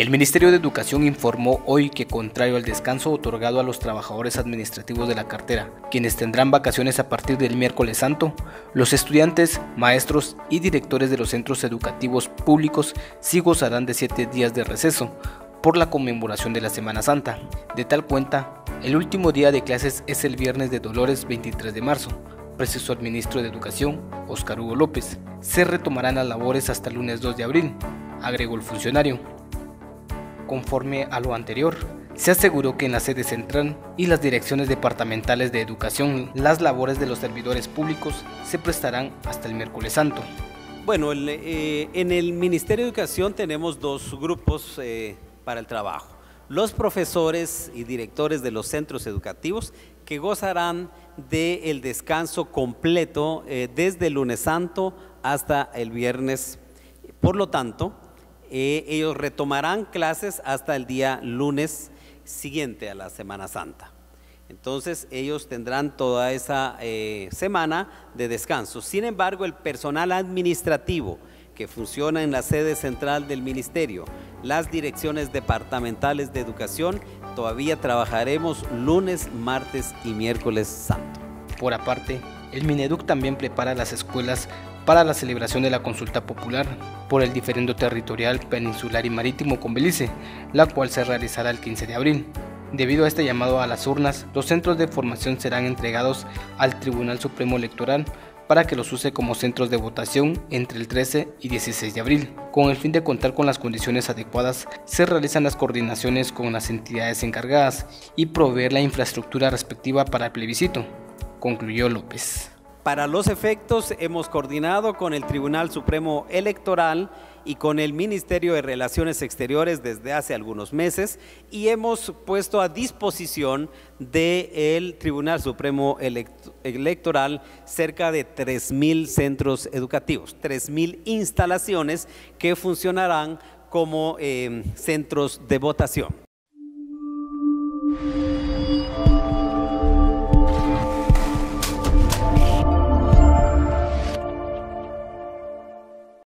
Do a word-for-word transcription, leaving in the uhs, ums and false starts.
El Ministerio de Educación informó hoy que, contrario al descanso otorgado a los trabajadores administrativos de la cartera, quienes tendrán vacaciones a partir del miércoles santo, los estudiantes, maestros y directores de los centros educativos públicos sí gozarán de siete días de receso por la conmemoración de la Semana Santa. De tal cuenta, el último día de clases es el Viernes de Dolores, veintitrés de marzo, precisó el ministro de Educación, Óscar Hugo López. Se retomarán las labores hasta el lunes dos de abril, agregó el funcionario. Conforme a lo anterior, se aseguró que en la sede central y las direcciones departamentales de educación, las labores de los servidores públicos se prestarán hasta el miércoles santo. Bueno, el, eh, en el Ministerio de Educación tenemos dos grupos eh, para el trabajo. Los profesores y directores de los centros educativos que gozarán del descanso completo eh, desde el lunes santo hasta el viernes. Por lo tanto, Eh, ellos retomarán clases hasta el día lunes siguiente a la Semana Santa. Entonces ellos tendrán toda esa eh, semana de descanso. Sin embargo, el personal administrativo que funciona en la sede central del ministerio, las direcciones departamentales de educación, todavía trabajaremos lunes, martes y miércoles santo. Por aparte, el Mineduc también prepara las escuelas para la celebración de la Consulta Popular por el diferendo territorial peninsular y marítimo con Belice, la cual se realizará el quince de abril. Debido a este llamado a las urnas, los centros de formación serán entregados al Tribunal Supremo Electoral para que los use como centros de votación entre el trece y dieciséis de abril. Con el fin de contar con las condiciones adecuadas, se realizan las coordinaciones con las entidades encargadas y proveer la infraestructura respectiva para el plebiscito, concluyó López. Para los efectos, hemos coordinado con el Tribunal Supremo Electoral y con el Ministerio de Relaciones Exteriores desde hace algunos meses y hemos puesto a disposición del Tribunal Supremo Electoral cerca de tres mil centros educativos, tres mil instalaciones que funcionarán como eh, centros de votación.